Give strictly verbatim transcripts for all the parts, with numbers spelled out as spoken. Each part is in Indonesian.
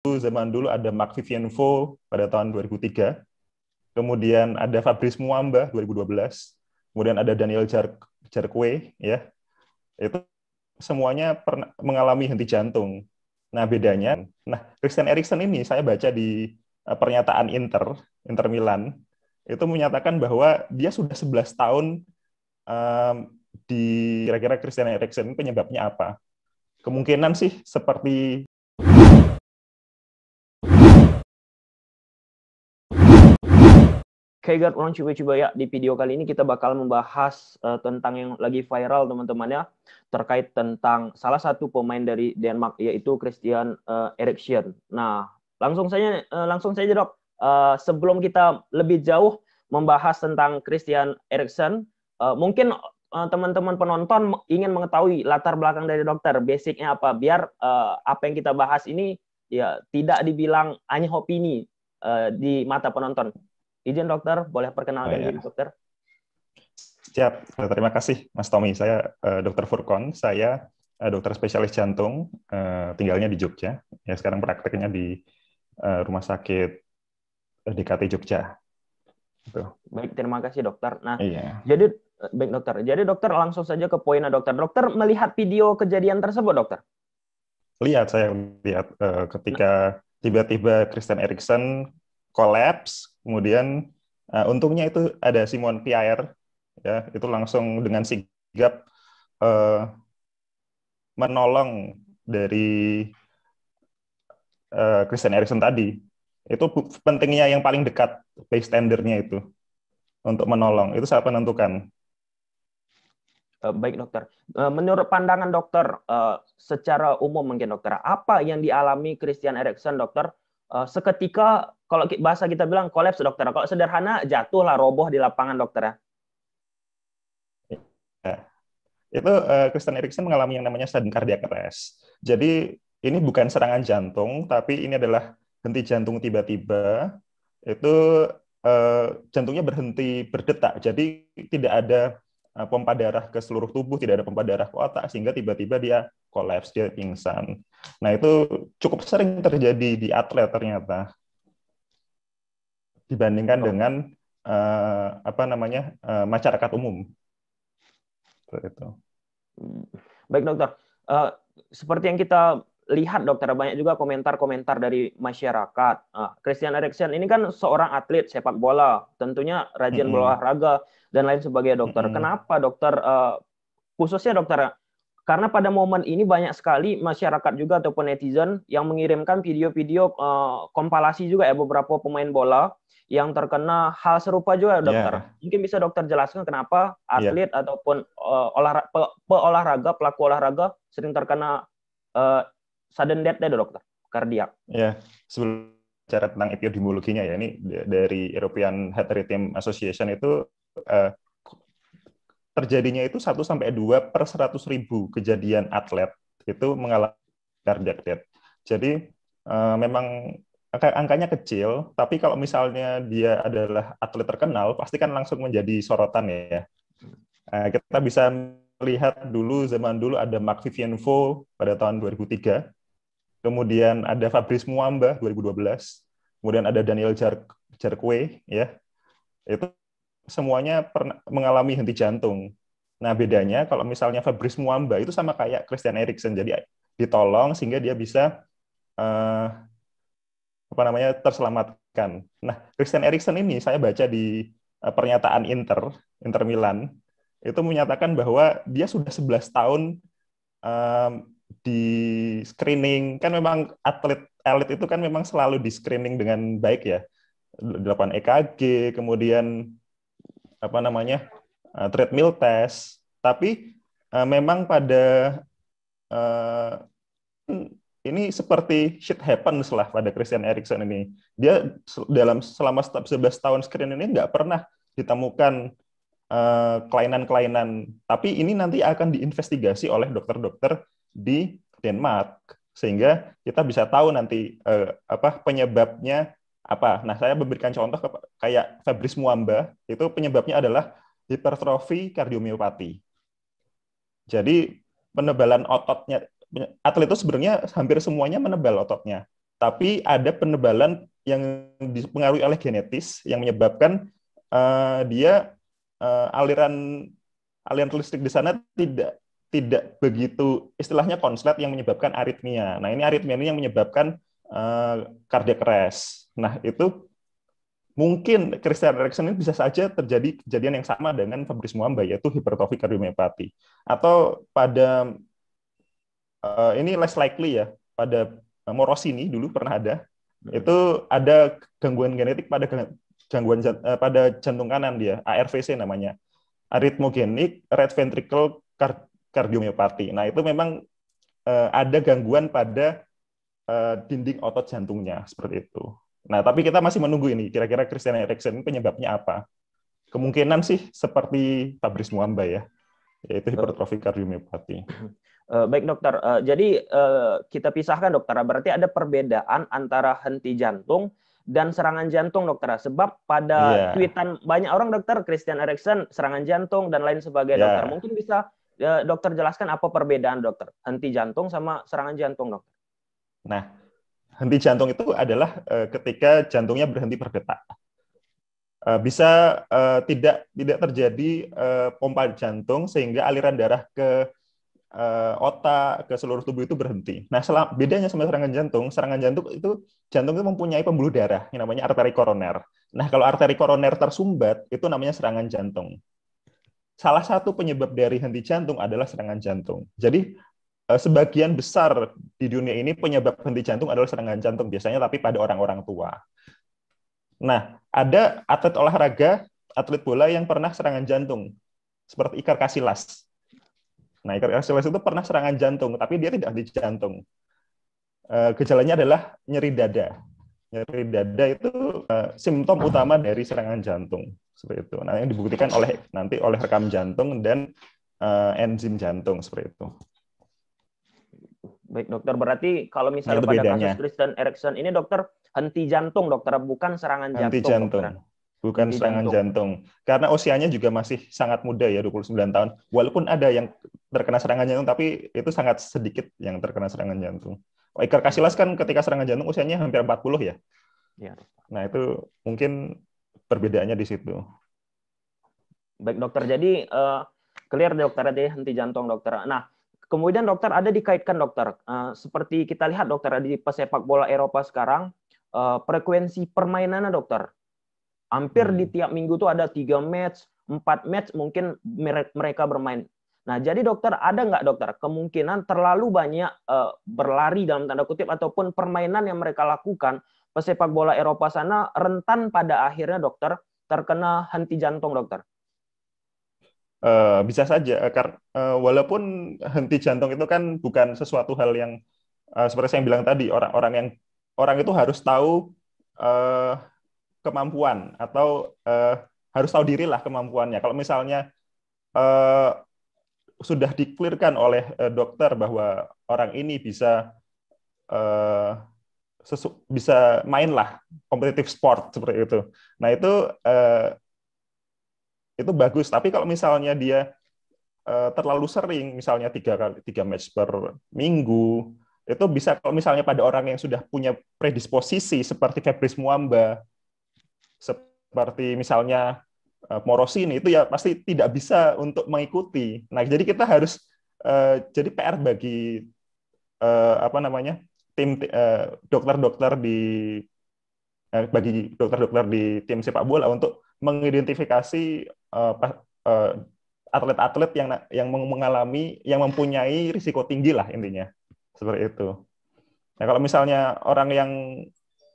zaman dulu ada Mark Vivienvo pada tahun dua ribu tiga, kemudian ada Fabrice Muamba dua ribu dua belas, kemudian ada Daniel Jarque, ya, itu semuanya pernah mengalami henti jantung. Nah bedanya, nah Christian Eriksen ini saya baca di pernyataan Inter, Inter Milan, itu menyatakan bahwa dia sudah sebelas tahun um, di kira-kira Christian Eriksen penyebabnya apa? Kemungkinan sih seperti Oke, guys, orang coba-coba ya. Di video kali ini kita bakal membahas uh, tentang yang lagi viral teman-teman ya, terkait tentang salah satu pemain dari Denmark yaitu Christian uh, Eriksen. Nah, langsung saja uh, langsung saja Dok. Uh, sebelum kita lebih jauh membahas tentang Christian Eriksen, uh, mungkin teman-teman uh, penonton ingin mengetahui latar belakang dari dokter, basicnya apa, biar uh, apa yang kita bahas ini ya tidak dibilang hanya opini uh, di mata penonton. Izin dokter, boleh perkenalkan oh, diri ya. Dokter? Siap, terima kasih Mas Tommy. Saya uh, dokter Furkon, saya uh, dokter spesialis jantung, uh, tinggalnya di Jogja. Ya, sekarang prakteknya di uh, rumah sakit D K T Jogja. Gitu. Baik, terima kasih dokter. Nah, iya. jadi baik dokter. Jadi dokter langsung saja ke poinnya dokter. Dokter melihat video kejadian tersebut dokter? Lihat, saya lihat uh, ketika tiba-tiba Christian Eriksen collapse, kemudian uh, untungnya itu ada Simon Pierre, ya itu langsung dengan sigap uh, menolong dari uh, Christian Eriksen tadi. Itu pentingnya yang paling dekat bystander-nya itu untuk menolong. Itu sangat menentukan. Uh, baik dokter. Uh, menurut pandangan dokter uh, secara umum mungkin dokter, apa yang dialami Christian Eriksen dokter? Uh, seketika kalau bahasa kita bilang kolaps dokter, kalau sederhana jatuhlah roboh di lapangan dokter ya. Ya. Itu uh, Christian Eriksen mengalami yang namanya sudden cardiac arrest. Jadi ini bukan serangan jantung, tapi ini adalah henti jantung tiba-tiba. Itu uh, jantungnya berhenti berdetak. Jadi tidak ada uh, pompa darah ke seluruh tubuh, tidak ada pompa darah ke otak, sehingga tiba-tiba dia kolaps, dia pingsan. Nah, itu cukup sering terjadi di atlet ternyata. Dibandingkan oh. dengan uh, apa namanya? Uh, masyarakat umum. Itu. Baik, dokter. Uh, seperti yang kita lihat dokter, banyak juga komentar-komentar dari masyarakat. Uh, Christian Eriksen ini kan seorang atlet sepak bola, tentunya rajin mm-hmm. berolahraga dan lain sebagainya, dokter. Mm-hmm. Kenapa, dokter? Uh, khususnya dokter Karena pada momen ini banyak sekali masyarakat juga ataupun netizen yang mengirimkan video-video uh, kompilasi juga ya beberapa pemain bola yang terkena hal serupa juga dokter. Yeah. Mungkin bisa dokter jelaskan kenapa atlet yeah. ataupun uh, olahra pe peolahraga, pelaku olahraga sering terkena uh, sudden death ya dokter, kardiak. Ya, yeah. Sebelum bicara tentang epidemiologinya ya, ini dari European Heart Rhythm Association itu uh, terjadinya itu satu sampai dua per seratus ribu kejadian atlet itu mengalami cardiac death. Jadi uh, memang angkanya kecil, tapi kalau misalnya dia adalah atlet terkenal, pasti kan langsung menjadi sorotan ya. Uh, kita bisa melihat dulu, zaman dulu ada Mark Vivienvo pada tahun dua ribu tiga, kemudian ada Fabrice Muamba dua ribu dua belas, kemudian ada Daniel Jarque, ya, itu semuanya pernah mengalami henti jantung. Nah, bedanya kalau misalnya Fabrice Muamba itu sama kayak Christian Eriksen, jadi ditolong sehingga dia bisa eh, apa namanya terselamatkan. Nah, Christian Eriksen ini saya baca di eh, pernyataan Inter, Inter Milan, itu menyatakan bahwa dia sudah sebelas tahun eh, di screening. Kan memang atlet elit itu kan memang selalu di screening dengan baik ya. delapan E K G, kemudian apa namanya uh, treadmill test, tapi uh, memang pada uh, ini seperti shit happens lah pada Christian Eriksen ini. Dia dalam selama sebelas tahun screen ini nggak pernah ditemukan uh, kelainan-kelainan, tapi ini nanti akan diinvestigasi oleh dokter-dokter di Denmark sehingga kita bisa tahu nanti uh, apa penyebabnya apa. Nah, saya memberikan contoh kayak Fabrice Muamba, itu penyebabnya adalah hipertrofi kardiomiopati. Jadi penebalan ototnya, atlet itu sebenarnya hampir semuanya menebal ototnya. Tapi ada penebalan yang dipengaruhi oleh genetis yang menyebabkan uh, dia uh, aliran aliran listrik di sana tidak tidak begitu, istilahnya konslet, yang menyebabkan aritmia. Nah, ini aritmia ini yang menyebabkan uh, cardiac arrest. Nah, itu mungkin Christian Eriksen ini bisa saja terjadi kejadian yang sama dengan Fabrice Muamba, yaitu hipertrofi kardiomyopati. Atau pada uh, ini less likely ya, pada Morosini dulu pernah ada, itu ada gangguan genetik pada gangguan pada jantung kanan dia, A R V C namanya, arrhythmogenic right ventricle cardiomyopathy. Nah, itu memang uh, ada gangguan pada uh, dinding otot jantungnya seperti itu. Nah, tapi kita masih menunggu ini, kira-kira Christian Eriksen penyebabnya apa? Kemungkinan sih seperti Fabrice Muamba ya, yaitu hipertrofi kardiomyopati. Baik dokter, jadi kita pisahkan dokter, berarti ada perbedaan antara henti jantung dan serangan jantung dokter, sebab pada yeah. tweetan banyak orang dokter, Christian Eriksen, serangan jantung dan lain sebagainya yeah. dokter. Mungkin bisa dokter jelaskan apa perbedaan dokter, henti jantung sama serangan jantung dokter? Nah, henti jantung itu adalah ketika jantungnya berhenti berdetak. Bisa tidak tidak terjadi pompa jantung sehingga aliran darah ke otak, ke seluruh tubuh itu berhenti. Nah, bedanya sama serangan jantung, serangan jantung itu jantung itu mempunyai pembuluh darah yang namanya arteri koroner. Nah, kalau arteri koroner tersumbat, itu namanya serangan jantung. Salah satu penyebab dari henti jantung adalah serangan jantung. Jadi, sebagian besar di dunia ini penyebab henti jantung adalah serangan jantung biasanya, tapi pada orang-orang tua. Nah, ada atlet olahraga, atlet bola yang pernah serangan jantung, seperti Iker Casillas. Nah, Iker Casillas itu pernah serangan jantung, tapi dia tidak di jantung. E, gejalanya adalah nyeri dada. Nyeri dada itu e, simptom utama dari serangan jantung, seperti itu. Nah, yang dibuktikan oleh nanti oleh rekam jantung dan e, enzim jantung, seperti itu. Baik dokter, berarti kalau misalnya pada bedanya. Kasus Christian Eriksen ini dokter, henti jantung dokter, bukan serangan jantung. Henti jantung. Dokter. Bukan Di serangan jantung. jantung. Karena usianya juga masih sangat muda ya, dua puluh sembilan tahun. Walaupun ada yang terkena serangan jantung, tapi itu sangat sedikit yang terkena serangan jantung. Iker Casillas kan ketika serangan jantung usianya hampir empat puluh ya. ya. Nah, itu mungkin perbedaannya di situ. Baik dokter, jadi uh, clear dokter tadi henti jantung dokter. Nah, kemudian dokter ada dikaitkan dokter. Uh, seperti kita lihat dokter di pesepak bola Eropa sekarang, uh, frekuensi permainannya dokter. Hampir di tiap minggu tuh ada tiga match, empat match mungkin mereka bermain. Nah, jadi dokter, ada nggak dokter kemungkinan terlalu banyak uh, berlari dalam tanda kutip ataupun permainan yang mereka lakukan, pesepak bola Eropa sana rentan pada akhirnya dokter terkena henti jantung dokter? Uh, bisa saja, karena uh, walaupun henti jantung itu kan bukan sesuatu hal yang uh, seperti saya bilang tadi, orang-orang yang orang itu harus tahu uh, kemampuan atau eh, harus tahu dirilah kemampuannya. Kalau misalnya eh, sudah diklirkan oleh eh, dokter bahwa orang ini bisa eh, sesu bisa mainlah kompetitif sport seperti itu. Nah, itu eh, itu bagus. Tapi kalau misalnya dia eh, terlalu sering, misalnya tiga kali tiga match per minggu, itu bisa kalau misalnya pada orang yang sudah punya predisposisi seperti Fabrice Muamba, seperti misalnya Morosini, itu ya pasti tidak bisa untuk mengikuti. Nah, jadi kita harus uh, jadi P R bagi uh, apa namanya tim dokter-dokter uh, di uh, bagi dokter-dokter di tim sepak bola untuk mengidentifikasi uh, uh, atlet-atlet yang yang mengalami yang mempunyai risiko tinggi lah intinya seperti itu. Nah, kalau misalnya orang yang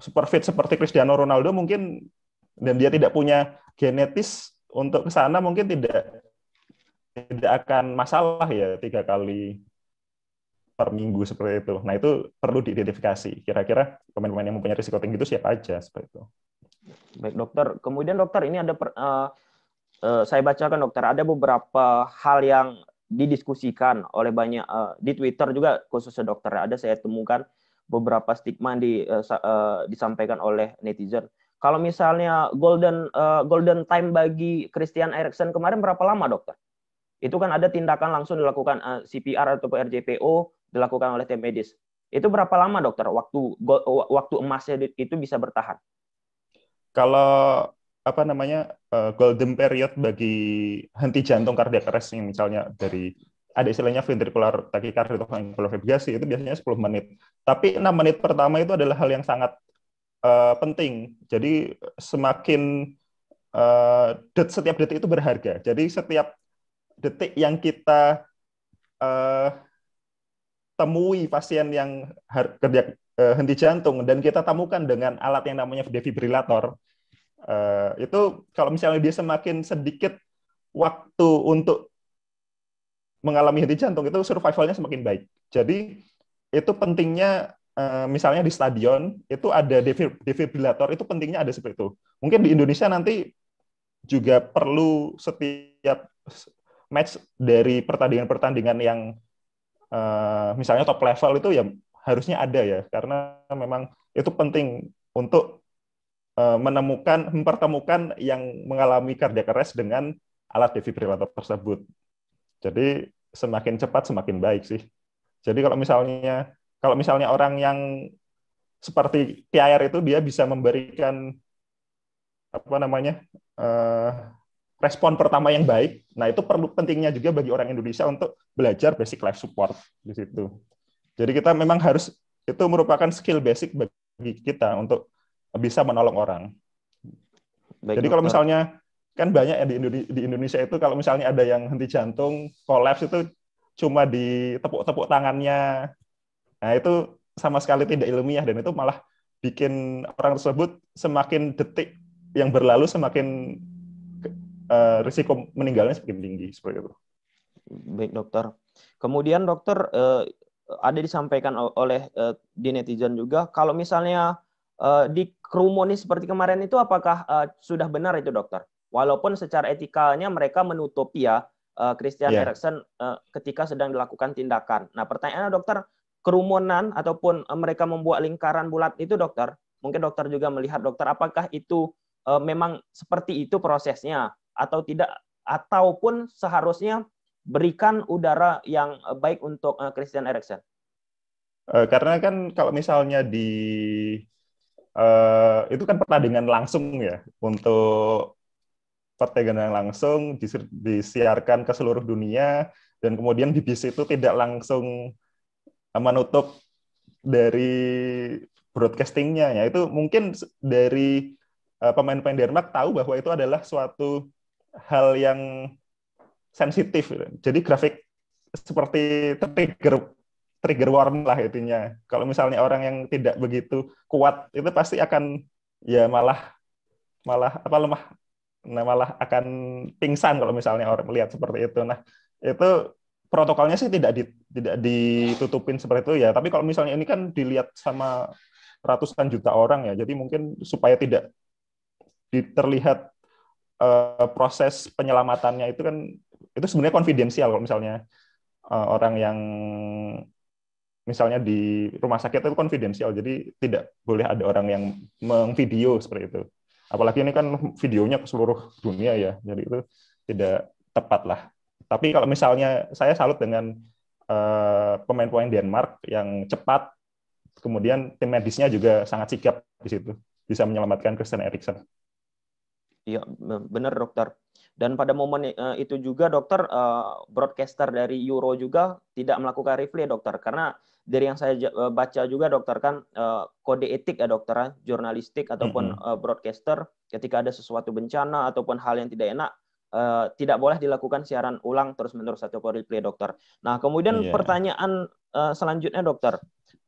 super fit seperti Cristiano Ronaldo mungkin, dan dia tidak punya genetis untuk ke sana, mungkin tidak tidak akan masalah ya tiga kali per minggu seperti itu. Nah, itu perlu diidentifikasi. Kira-kira pemain-pemain yang mempunyai risiko tinggi itu siapa aja seperti itu. Baik dokter. Kemudian dokter ini ada per, uh, uh, saya bacakan dokter, ada beberapa hal yang didiskusikan oleh banyak uh, di Twitter juga khususnya dokter. Ada saya temukan beberapa stigma yang di, uh, uh, disampaikan oleh netizen. Kalau misalnya golden uh, golden time bagi Christian Eriksen kemarin berapa lama dokter? Itu kan ada tindakan langsung dilakukan uh, C P R atau R J P O dilakukan oleh tim medis. Itu berapa lama, dokter, waktu waktu emasnya itu bisa bertahan? Kalau apa namanya golden period bagi henti jantung cardiac arrest, misalnya dari ada istilahnya ventricular tachycardia atau ventricular fibrillation, itu biasanya sepuluh menit. Tapi enam menit pertama itu adalah hal yang sangat uh, penting. Jadi semakin uh, det, setiap detik itu berharga. Jadi setiap detik yang kita uh, temui pasien yang kerja henti jantung dan kita temukan dengan alat yang namanya defibrilator, itu kalau misalnya dia semakin sedikit waktu untuk mengalami henti jantung, itu survivalnya semakin baik. Jadi itu pentingnya, misalnya di stadion itu ada defibrilator, itu pentingnya ada seperti itu. Mungkin di Indonesia nanti juga perlu setiap match dari pertandingan-pertandingan yang Uh, misalnya top level itu ya harusnya ada ya, karena memang itu penting untuk uh, menemukan, mempertemukan yang mengalami cardiac arrest dengan alat defibrilator tersebut. Jadi semakin cepat semakin baik sih. Jadi kalau misalnya kalau misalnya orang yang seperti T I R itu dia bisa memberikan apa namanya uh, respon pertama yang baik, nah itu perlu pentingnya juga bagi orang Indonesia untuk belajar basic life support di situ. Jadi kita memang harus, itu merupakan skill basic bagi kita untuk bisa menolong orang. Baik, jadi kalau dokter, misalnya, kan banyak ya di, Indone- di Indonesia itu kalau misalnya ada yang henti jantung, kolaps itu cuma ditepuk-tepuk tangannya, nah itu sama sekali tidak ilmiah, dan itu malah bikin orang tersebut semakin detik yang berlalu semakin Uh, risiko meninggalnya semakin tinggi seperti itu. Baik, dokter. Kemudian dokter, uh, ada disampaikan oleh uh, di netizen juga, kalau misalnya uh, dikerumuni seperti kemarin itu, apakah uh, sudah benar itu, dokter? Walaupun secara etikanya mereka menutupi ya uh, Christian yeah. Eriksen uh, ketika sedang dilakukan tindakan. Nah, pertanyaannya dokter, kerumunan ataupun uh, mereka membuat lingkaran bulat itu, dokter, mungkin dokter juga melihat, dokter, apakah itu uh, memang seperti itu prosesnya? Atau tidak, ataupun seharusnya berikan udara yang baik untuk Christian Eriksen? Karena kan kalau misalnya di uh, itu kan pertandingan langsung ya, untuk pertandingan langsung disiarkan ke seluruh dunia, dan kemudian B B C itu tidak langsung menutup dari broadcastingnya. Ya itu mungkin dari uh, pemain-pemain Denmark tahu bahwa itu adalah suatu hal yang sensitif. Jadi grafik seperti trigger trigger warning lah intinya. Kalau misalnya orang yang tidak begitu kuat itu pasti akan ya malah malah apa lemah, nah malah akan pingsan kalau misalnya orang melihat seperti itu. Nah, itu protokolnya sih tidak di, tidak ditutupin seperti itu ya, tapi kalau misalnya ini kan dilihat sama ratusan juta orang ya. Jadi mungkin supaya tidak terlihat Uh, proses penyelamatannya itu kan itu sebenarnya konfidensial. Kalau misalnya uh, orang yang misalnya di rumah sakit itu konfidensial, jadi tidak boleh ada orang yang mengvideo seperti itu. Apalagi ini kan videonya ke seluruh dunia ya, jadi itu tidak tepat lah. Tapi kalau misalnya saya salut dengan uh, pemain-pemain Denmark yang cepat, kemudian tim medisnya juga sangat sigap di situ, bisa menyelamatkan Christian Eriksen. Iya, benar, dokter. Dan pada momen itu juga, dokter, broadcaster dari Euro juga tidak melakukan replay, dokter. Karena dari yang saya baca juga, dokter, kan kode etik ya, dokter, jurnalistik ataupun mm-hmm. broadcaster, ketika ada sesuatu bencana ataupun hal yang tidak enak, tidak boleh dilakukan siaran ulang terus-menerus ataupun replay, dokter. Nah, kemudian yeah. pertanyaan selanjutnya, dokter.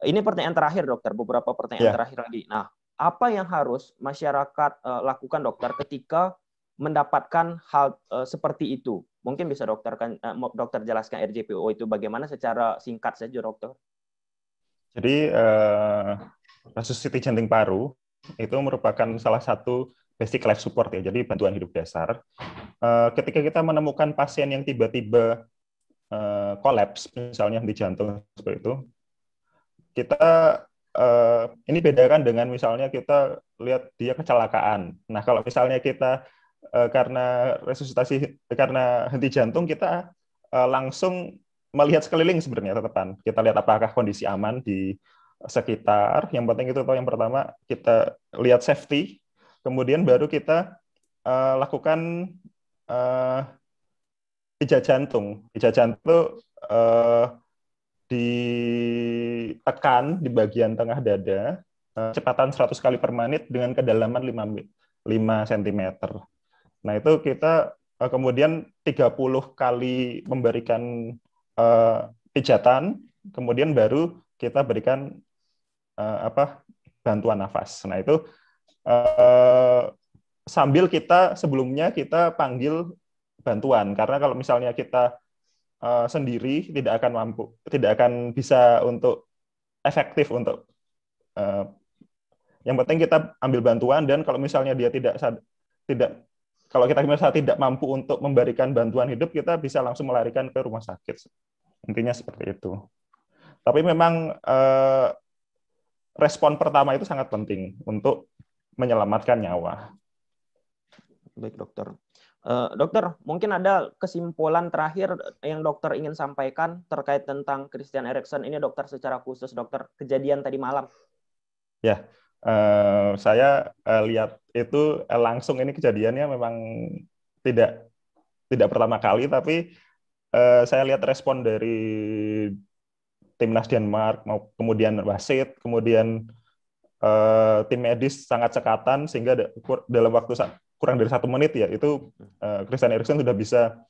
Ini pertanyaan terakhir, dokter. Beberapa pertanyaan yeah. terakhir lagi. Nah, apa yang harus masyarakat uh, lakukan, dokter, ketika mendapatkan hal uh, seperti itu? Mungkin bisa dokter kan uh, dokter jelaskan R J P O itu bagaimana secara singkat saja, dokter. Jadi uh, resusitasi jantung paru itu merupakan salah satu basic life support ya, jadi bantuan hidup dasar. Uh, ketika kita menemukan pasien yang tiba-tiba uh, kolaps, misalnya di jantung seperti itu, kita Uh, ini bedakan dengan misalnya kita lihat dia kecelakaan. Nah, kalau misalnya kita uh, karena resusitasi, karena henti jantung, kita uh, langsung melihat sekeliling sebenarnya tetepan. Kita lihat apakah kondisi aman di sekitar. Yang penting itu yang pertama kita lihat safety, kemudian baru kita uh, lakukan uh, pijat jantung. Pijat jantung itu uh, ditekan di bagian tengah dada, uh, kecepatan seratus kali per menit dengan kedalaman lima sentimeter. Nah itu kita uh, kemudian tiga puluh kali memberikan Uh, pijatan, kemudian baru kita berikan uh, apa bantuan nafas. Nah itu uh, sambil kita sebelumnya kita panggil bantuan, karena kalau misalnya kita uh, sendiri tidak akan mampu, tidak akan bisa untuk efektif untuk. Uh, yang penting kita ambil bantuan, dan kalau misalnya dia tidak tidak Kalau kita misalnya tidak mampu untuk memberikan bantuan hidup, kita bisa langsung melarikan ke rumah sakit. Intinya seperti itu. Tapi memang eh, respon pertama itu sangat penting untuk menyelamatkan nyawa. Baik, dokter. Uh, dokter, mungkin ada kesimpulan terakhir yang dokter ingin sampaikan terkait tentang Christian Eriksen ini, dokter, secara khusus, dokter, kejadian tadi malam. Ya. Uh, saya uh, lihat itu uh, langsung ini kejadiannya memang tidak tidak pertama kali, tapi uh, saya lihat respon dari timnas Denmark, kemudian wasit, kemudian uh, tim medis sangat cekatan, sehingga da dalam waktu kurang dari satu menit ya itu uh, Christian Eriksen sudah bisa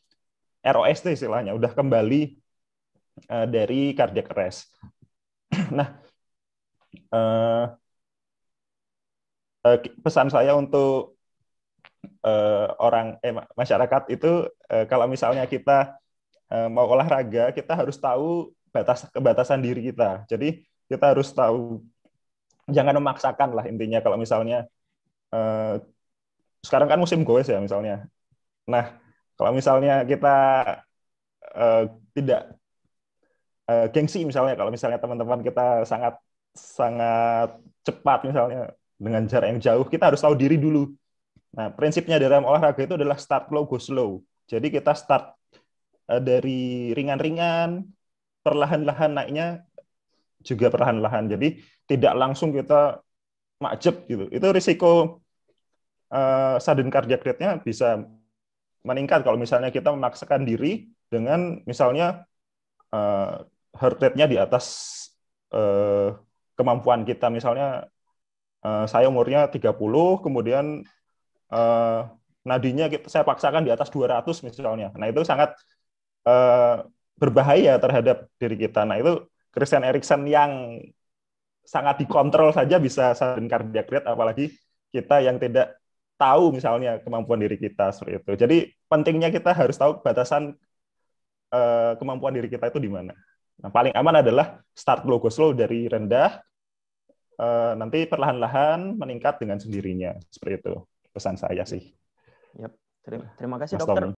R O S T istilahnya, sudah kembali uh, dari cardiac arrest. Nah. Uh, pesan saya untuk uh, orang eh, masyarakat itu uh, kalau misalnya kita uh, mau olahraga, kita harus tahu batas kebatasan diri kita. Jadi kita harus tahu, jangan memaksakan lah intinya. Kalau misalnya uh, sekarang kan musim goes ya misalnya. Nah kalau misalnya kita uh, tidak uh, gengsi misalnya, kalau misalnya teman-teman kita sangat sangat cepat misalnya, dengan jarak yang jauh, kita harus tahu diri dulu. Nah, prinsipnya dalam olahraga itu adalah start low, go slow. Jadi kita start dari ringan-ringan, perlahan-lahan naiknya juga perlahan-lahan. Jadi tidak langsung kita majep gitu. Itu risiko uh, sudden cardiac rate-nya bisa meningkat kalau misalnya kita memaksakan diri dengan misalnya uh, heart rate-nya di atas uh, kemampuan kita. Misalnya Uh, saya umurnya tiga puluh, kemudian uh, nadinya kita, saya paksakan di atas dua ratus misalnya. Nah, itu sangat uh, berbahaya terhadap diri kita. Nah, itu Christian Eriksen yang sangat dikontrol saja bisa sudden cardiac rate, apalagi kita yang tidak tahu misalnya kemampuan diri kita seperti itu. Jadi, pentingnya kita harus tahu batasan uh, kemampuan diri kita itu di mana. Nah, paling aman adalah start low, go slow dari rendah, nanti perlahan-lahan meningkat dengan sendirinya. Seperti itu pesan saya sih. Yep. Terima, terima kasih, Dokter.